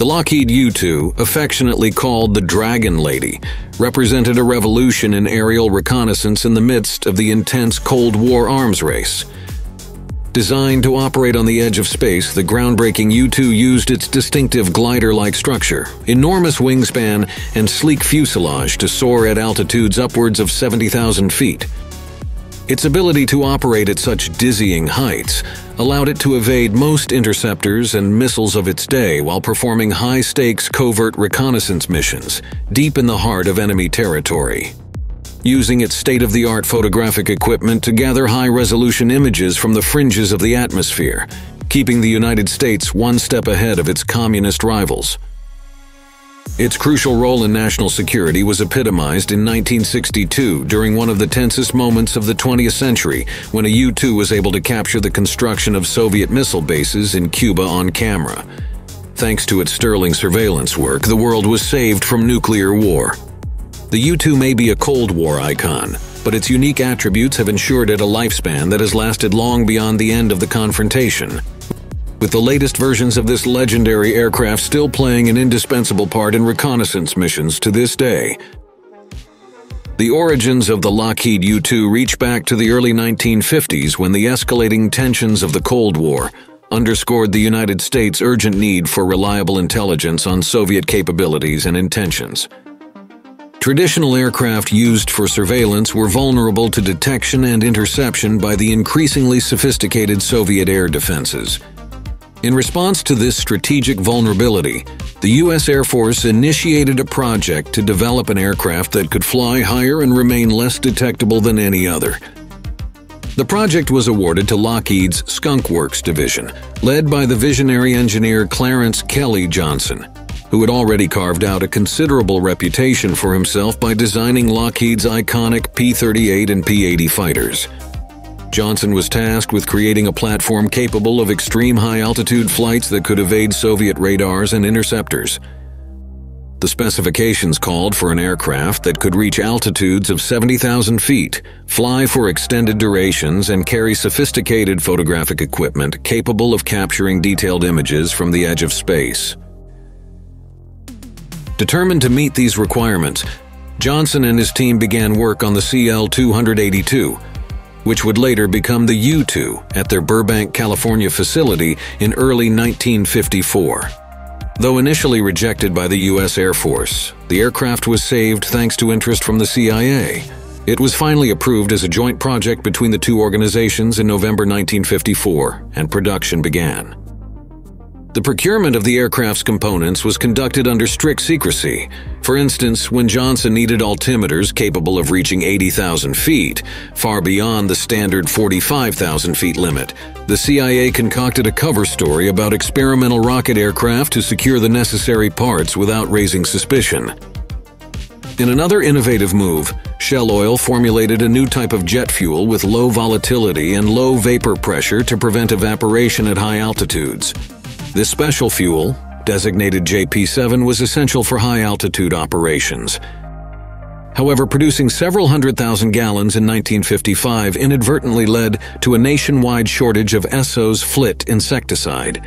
The Lockheed U-2, affectionately called the Dragon Lady, represented a revolution in aerial reconnaissance in the midst of the intense Cold War arms race. Designed to operate on the edge of space, the groundbreaking U-2 used its distinctive glider-like structure, enormous wingspan, and sleek fuselage to soar at altitudes upwards of 70,000 feet. Its ability to operate at such dizzying heights allowed it to evade most interceptors and missiles of its day while performing high-stakes covert reconnaissance missions deep in the heart of enemy territory. Using its state-of-the-art photographic equipment to gather high-resolution images from the fringes of the atmosphere, keeping the United States one step ahead of its communist rivals. Its crucial role in national security was epitomized in 1962 during one of the tensest moments of the 20th century when a U-2 was able to capture the construction of Soviet missile bases in Cuba on camera. Thanks to its sterling surveillance work, the world was saved from nuclear war. The U-2 may be a Cold War icon, but its unique attributes have ensured it a lifespan that has lasted long beyond the end of the confrontation, with the latest versions of this legendary aircraft still playing an indispensable part in reconnaissance missions to this day. The origins of the Lockheed U-2 reach back to the early 1950s when the escalating tensions of the Cold War underscored the United States' urgent need for reliable intelligence on Soviet capabilities and intentions. Traditional aircraft used for surveillance were vulnerable to detection and interception by the increasingly sophisticated Soviet air defenses. In response to this strategic vulnerability, the U.S. Air Force initiated a project to develop an aircraft that could fly higher and remain less detectable than any other. The project was awarded to Lockheed's Skunk Works division, led by the visionary engineer Clarence Kelly Johnson, who had already carved out a considerable reputation for himself by designing Lockheed's iconic P-38 and P-80 fighters. Johnson was tasked with creating a platform capable of extreme high-altitude flights that could evade Soviet radars and interceptors. The specifications called for an aircraft that could reach altitudes of 70,000 feet, fly for extended durations, and carry sophisticated photographic equipment capable of capturing detailed images from the edge of space. Determined to meet these requirements, Johnson and his team began work on the CL-282, which would later become the U-2 at their Burbank, California facility in early 1954. Though initially rejected by the U.S. Air Force, the aircraft was saved thanks to interest from the CIA. It was finally approved as a joint project between the two organizations in November 1954, and production began. The procurement of the aircraft's components was conducted under strict secrecy. For instance, when Johnson needed altimeters capable of reaching 80,000 feet, far beyond the standard 45,000 feet limit, the CIA concocted a cover story about experimental rocket aircraft to secure the necessary parts without raising suspicion. In another innovative move, Shell Oil formulated a new type of jet fuel with low volatility and low vapor pressure to prevent evaporation at high altitudes. This special fuel, designated JP-7, was essential for high-altitude operations. However, producing several 100,000 gallons in 1955 inadvertently led to a nationwide shortage of Esso's Flit insecticide.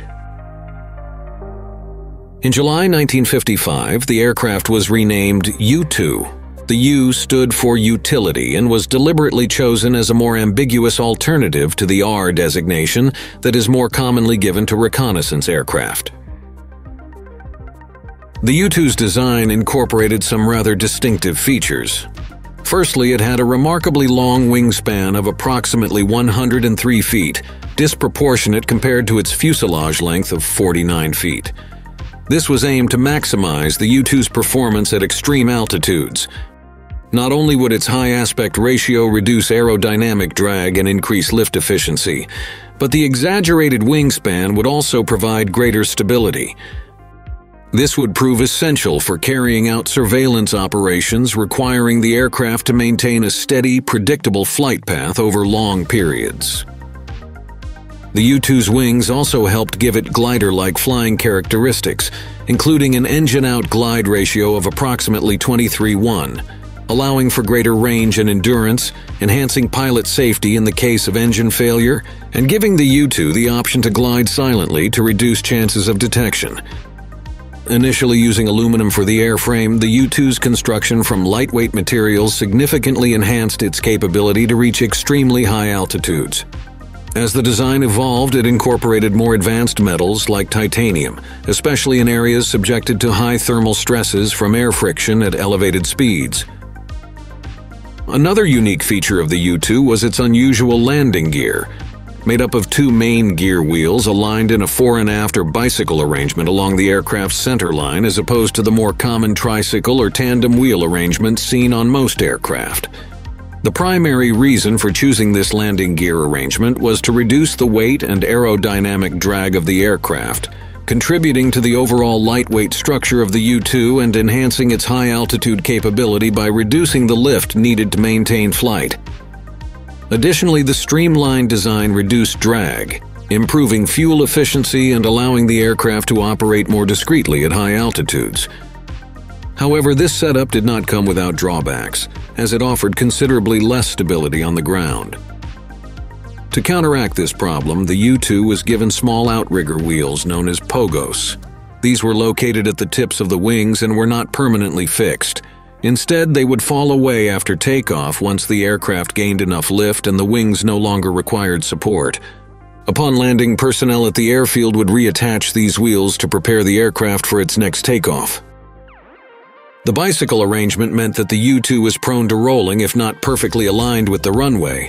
In July 1955, the aircraft was renamed U-2. The U stood for utility and was deliberately chosen as a more ambiguous alternative to the R designation that is more commonly given to reconnaissance aircraft. The U-2's design incorporated some rather distinctive features. Firstly, it had a remarkably long wingspan of approximately 103 feet, disproportionate compared to its fuselage length of 49 feet. This was aimed to maximize the U-2's performance at extreme altitudes. Not only would its high aspect ratio reduce aerodynamic drag and increase lift efficiency, but the exaggerated wingspan would also provide greater stability. This would prove essential for carrying out surveillance operations requiring the aircraft to maintain a steady, predictable flight path over long periods. The U-2's wings also helped give it glider-like flying characteristics, including an engine-out glide ratio of approximately 23:1. Allowing for greater range and endurance, enhancing pilot safety in the case of engine failure, and giving the U-2 the option to glide silently to reduce chances of detection. Initially using aluminum for the airframe, the U-2's construction from lightweight materials significantly enhanced its capability to reach extremely high altitudes. As the design evolved, it incorporated more advanced metals like titanium, especially in areas subjected to high thermal stresses from air friction at elevated speeds. Another unique feature of the U-2 was its unusual landing gear, made up of two main gear wheels aligned in a fore and aft bicycle arrangement along the aircraft's center line, as opposed to the more common tricycle or tandem wheel arrangement seen on most aircraft. The primary reason for choosing this landing gear arrangement was to reduce the weight and aerodynamic drag of the aircraft, contributing to the overall lightweight structure of the U-2 and enhancing its high-altitude capability by reducing the lift needed to maintain flight. Additionally, the streamlined design reduced drag, improving fuel efficiency and allowing the aircraft to operate more discreetly at high altitudes. However, this setup did not come without drawbacks, as it offered considerably less stability on the ground. To counteract this problem, the U-2 was given small outrigger wheels known as pogos. These were located at the tips of the wings and were not permanently fixed. Instead, they would fall away after takeoff once the aircraft gained enough lift and the wings no longer required support. Upon landing, personnel at the airfield would reattach these wheels to prepare the aircraft for its next takeoff. The bicycle arrangement meant that the U-2 was prone to rolling if not perfectly aligned with the runway.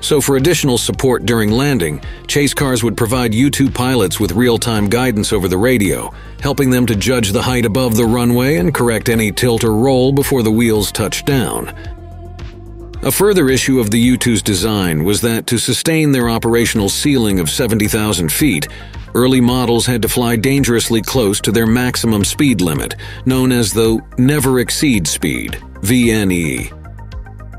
So for additional support during landing, chase cars would provide U-2 pilots with real-time guidance over the radio, helping them to judge the height above the runway and correct any tilt or roll before the wheels touched down. A further issue of the U-2's design was that to sustain their operational ceiling of 70,000 feet, early models had to fly dangerously close to their maximum speed limit, known as the never exceed speed, VNE.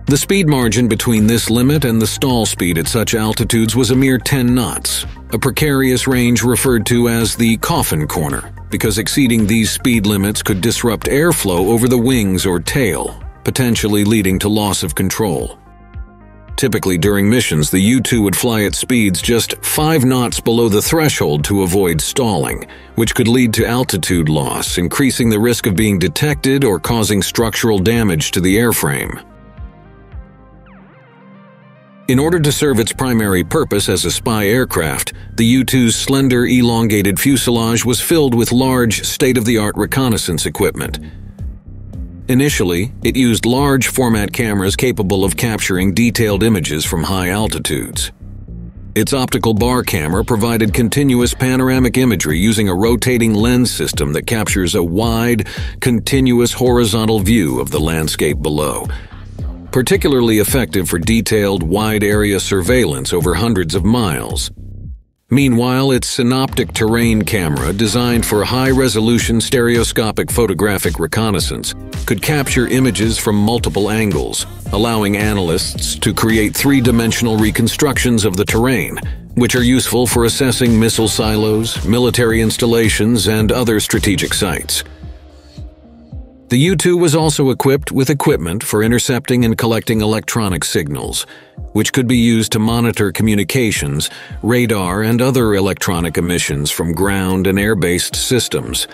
The speed margin between this limit and the stall speed at such altitudes was a mere 10 knots, a precarious range referred to as the coffin corner, because exceeding these speed limits could disrupt airflow over the wings or tail, potentially leading to loss of control. Typically during missions, the U-2 would fly at speeds just 5 knots below the threshold to avoid stalling, which could lead to altitude loss, increasing the risk of being detected or causing structural damage to the airframe. In order to serve its primary purpose as a spy aircraft, the U-2's slender, elongated fuselage was filled with large, state-of-the-art reconnaissance equipment. Initially, it used large format cameras capable of capturing detailed images from high altitudes. Its optical bar camera provided continuous panoramic imagery using a rotating lens system that captures a wide, continuous horizontal view of the landscape below, particularly effective for detailed, wide-area surveillance over hundreds of miles. Meanwhile, its synoptic terrain camera, designed for high-resolution stereoscopic photographic reconnaissance, could capture images from multiple angles, allowing analysts to create three-dimensional reconstructions of the terrain, which are useful for assessing missile silos, military installations, and other strategic sites. The U-2 was also equipped with equipment for intercepting and collecting electronic signals, which could be used to monitor communications, radar, and other electronic emissions from ground and air-based systems.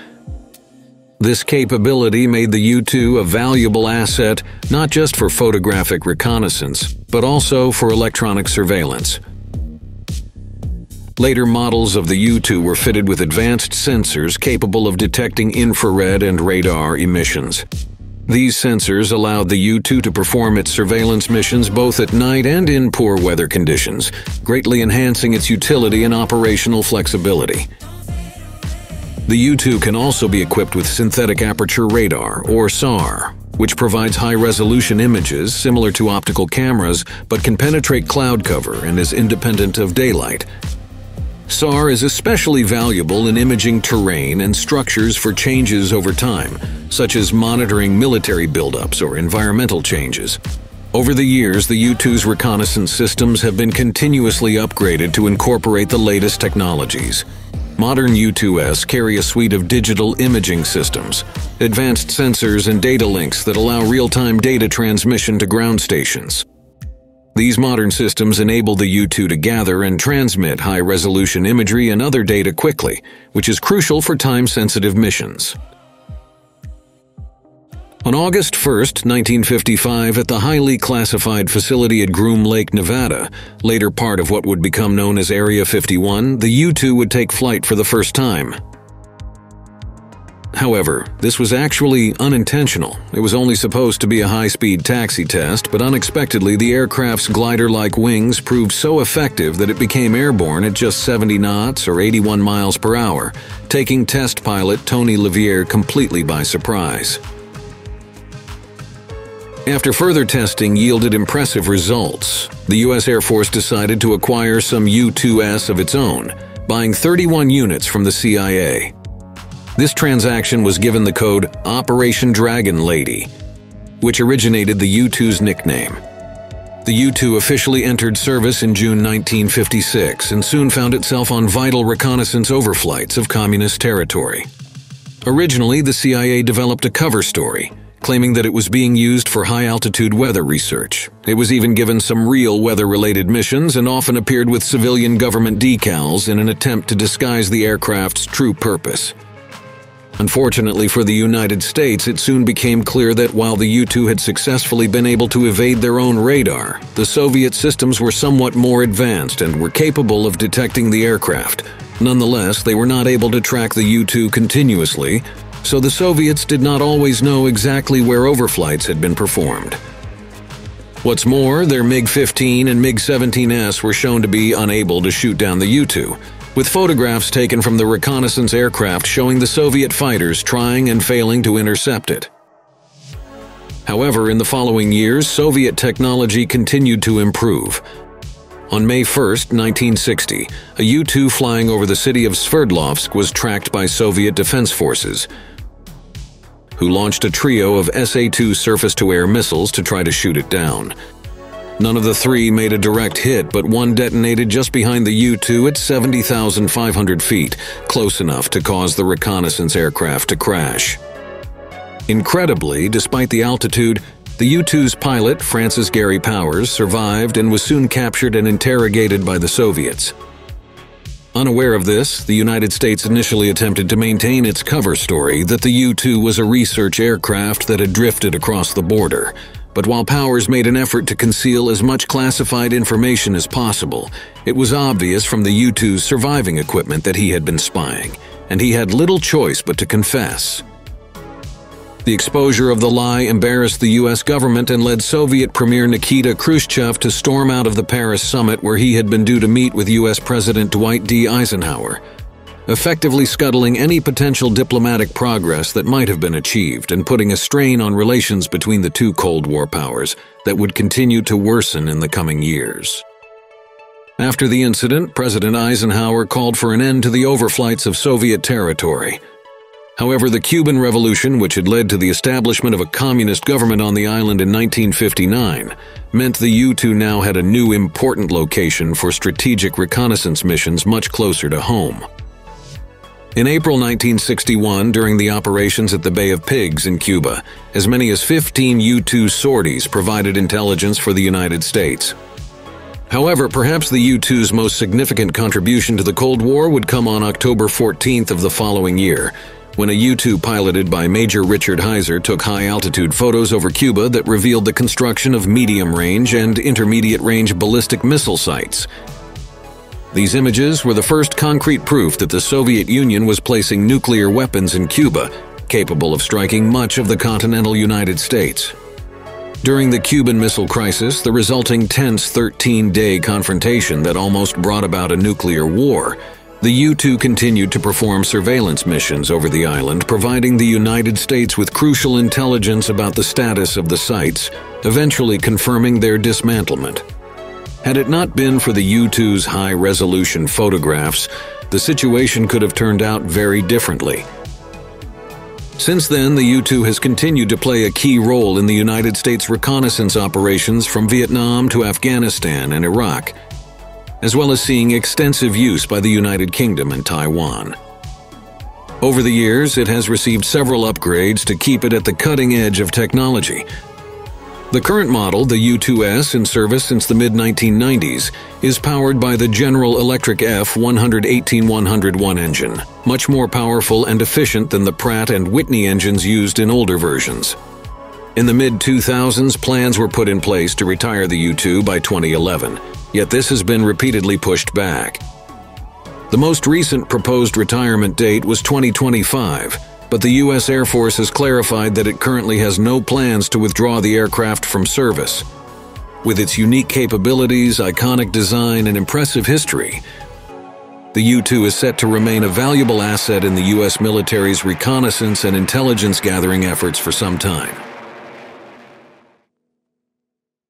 This capability made the U-2 a valuable asset not just for photographic reconnaissance, but also for electronic surveillance. Later models of the U-2 were fitted with advanced sensors capable of detecting infrared and radar emissions. These sensors allowed the U-2 to perform its surveillance missions both at night and in poor weather conditions, greatly enhancing its utility and operational flexibility. The U-2 can also be equipped with synthetic aperture radar, or SAR, which provides high-resolution images similar to optical cameras but can penetrate cloud cover and is independent of daylight. SAR is especially valuable in imaging terrain and structures for changes over time, such as monitoring military buildups or environmental changes. Over the years, the U-2's reconnaissance systems have been continuously upgraded to incorporate the latest technologies. Modern U-2s carry a suite of digital imaging systems, advanced sensors and data links that allow real-time data transmission to ground stations. These modern systems enable the U-2 to gather and transmit high-resolution imagery and other data quickly, which is crucial for time-sensitive missions. On August 1, 1955, at the highly classified facility at Groom Lake, Nevada, later part of what would become known as Area 51, the U-2 would take flight for the first time. However, this was actually unintentional. It was only supposed to be a high-speed taxi test, but unexpectedly the aircraft's glider-like wings proved so effective that it became airborne at just 70 knots or 81 miles per hour, taking test pilot Tony Livier completely by surprise. After further testing yielded impressive results, the U.S. Air Force decided to acquire some U-2s of its own, buying 31 units from the CIA. This transaction was given the code Operation Dragon Lady, which originated the U-2's nickname. The U-2 officially entered service in June 1956 and soon found itself on vital reconnaissance overflights of communist territory. Originally, the CIA developed a cover story, claiming that it was being used for high-altitude weather research. It was even given some real weather-related missions and often appeared with civilian government decals in an attempt to disguise the aircraft's true purpose. Unfortunately for the United States, it soon became clear that while the U-2 had successfully been able to evade their own radar, the Soviet systems were somewhat more advanced and were capable of detecting the aircraft. Nonetheless, they were not able to track the U-2 continuously, so the Soviets did not always know exactly where overflights had been performed. What's more, their MiG-15 and MiG-17S were shown to be unable to shoot down the U-2, with photographs taken from the reconnaissance aircraft showing the Soviet fighters trying and failing to intercept it. However, in the following years, Soviet technology continued to improve. On May 1, 1960, a U-2 flying over the city of Sverdlovsk was tracked by Soviet defense forces, who launched a trio of SA-2 surface-to-air missiles to try to shoot it down. None of the three made a direct hit, but one detonated just behind the U-2 at 70,500 feet, close enough to cause the reconnaissance aircraft to crash. Incredibly, despite the altitude, the U-2's pilot, Francis Gary Powers, survived and was soon captured and interrogated by the Soviets. Unaware of this, the United States initially attempted to maintain its cover story that the U-2 was a research aircraft that had drifted across the border. But while Powers made an effort to conceal as much classified information as possible, it was obvious from the U-2's surviving equipment that he had been spying, and he had little choice but to confess. The exposure of the lie embarrassed the U.S. government and led Soviet Premier Nikita Khrushchev to storm out of the Paris summit where he had been due to meet with U.S. President Dwight D. Eisenhower, effectively scuttling any potential diplomatic progress that might have been achieved and putting a strain on relations between the two Cold War powers that would continue to worsen in the coming years. After the incident, President Eisenhower called for an end to the overflights of Soviet territory. However, the Cuban Revolution, which had led to the establishment of a communist government on the island in 1959, meant the U-2 now had a new important location for strategic reconnaissance missions much closer to home. In April 1961, during the operations at the Bay of Pigs in Cuba, as many as 15 U-2 sorties provided intelligence for the United States. However, perhaps the U-2's most significant contribution to the Cold War would come on October 14th of the following year, when a U-2 piloted by Major Richard Heiser took high-altitude photos over Cuba that revealed the construction of medium-range and intermediate-range ballistic missile sites. These images were the first concrete proof that the Soviet Union was placing nuclear weapons in Cuba, capable of striking much of the continental United States. During the Cuban Missile Crisis, the resulting tense 13-day confrontation that almost brought about a nuclear war, the U-2 continued to perform surveillance missions over the island, providing the United States with crucial intelligence about the status of the sites, eventually confirming their dismantlement. Had it not been for the U-2's high-resolution photographs, the situation could have turned out very differently. Since then, the U-2 has continued to play a key role in the United States reconnaissance operations from Vietnam to Afghanistan and Iraq, as well as seeing extensive use by the United Kingdom and Taiwan. Over the years, it has received several upgrades to keep it at the cutting edge of technology. The current model, the U-2S, in service since the mid-1990s, is powered by the General Electric F-118-101 engine, much more powerful and efficient than the Pratt and Whitney engines used in older versions. In the mid-2000s, plans were put in place to retire the U-2 by 2011, yet this has been repeatedly pushed back. The most recent proposed retirement date was 2025, but the U.S. Air Force has clarified that it currently has no plans to withdraw the aircraft from service. With its unique capabilities, iconic design, and impressive history, the U-2 is set to remain a valuable asset in the U.S. military's reconnaissance and intelligence gathering efforts for some time.